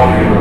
Thank you.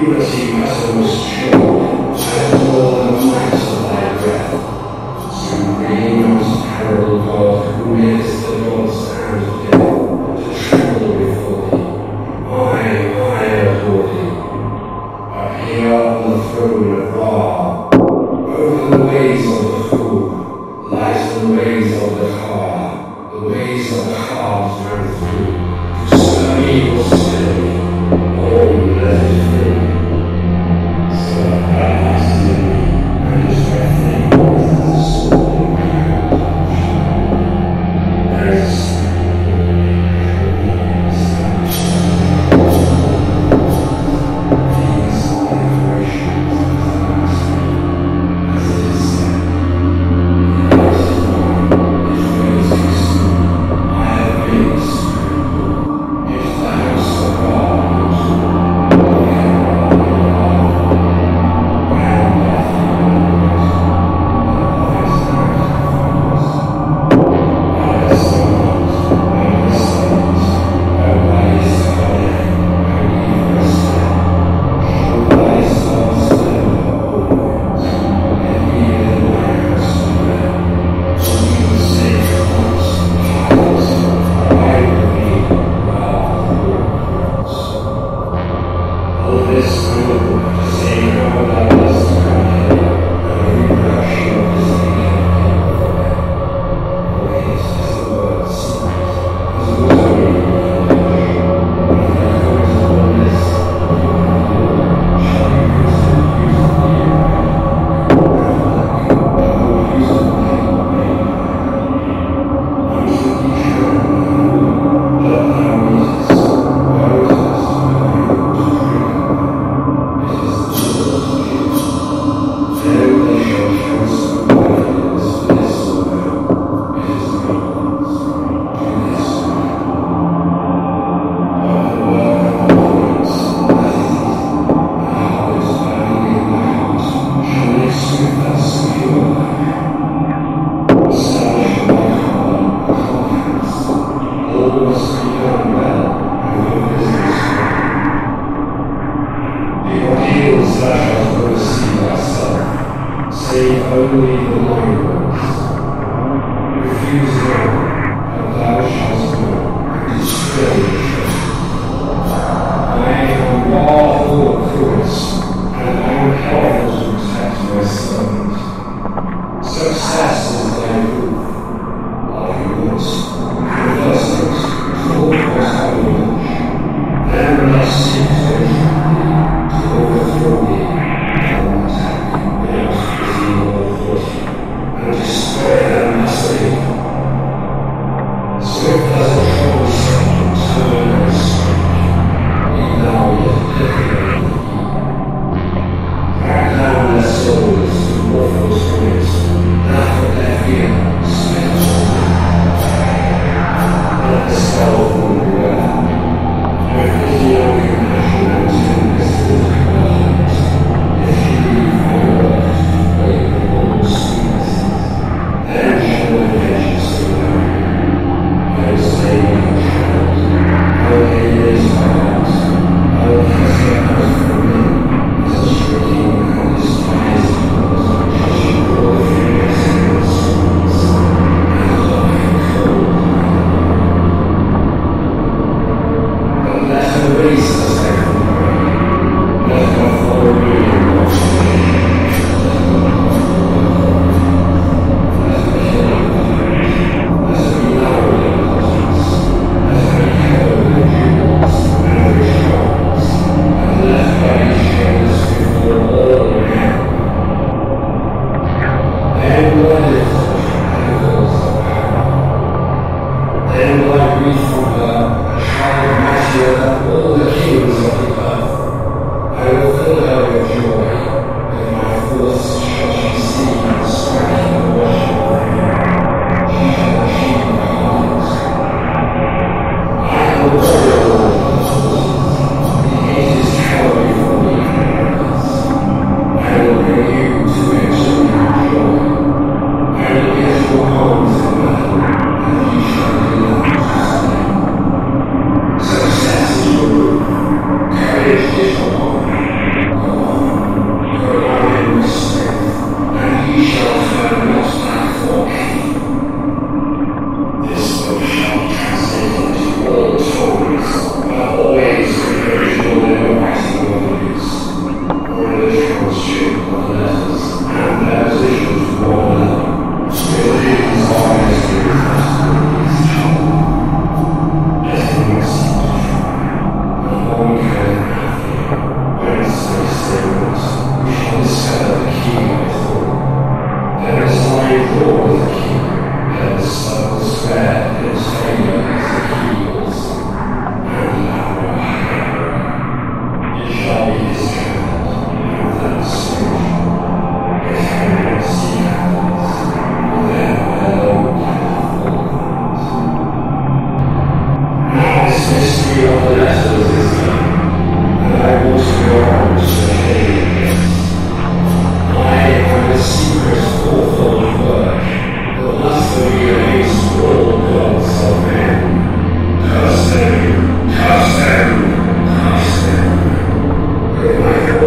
This is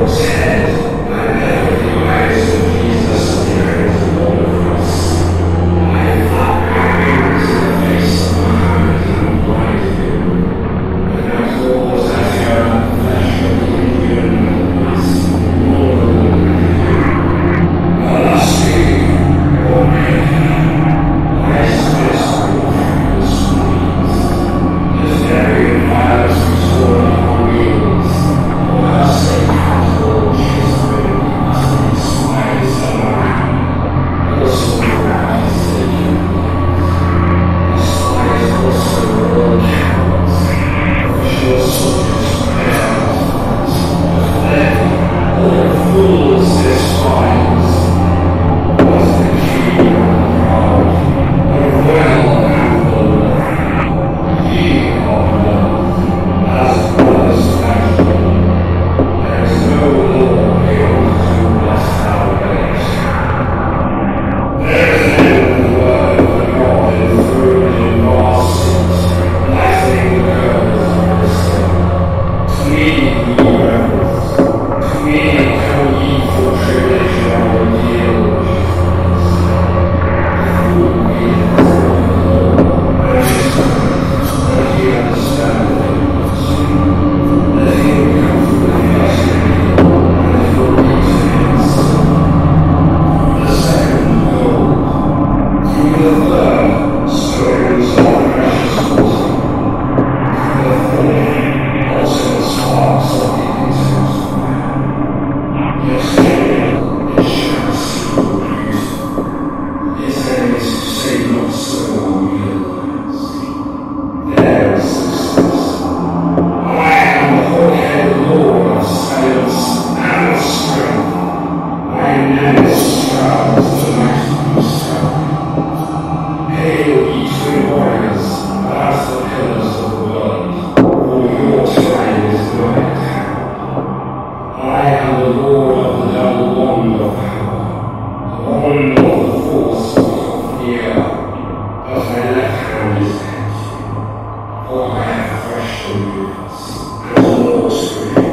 For I have questioned you, as a Lord's creator.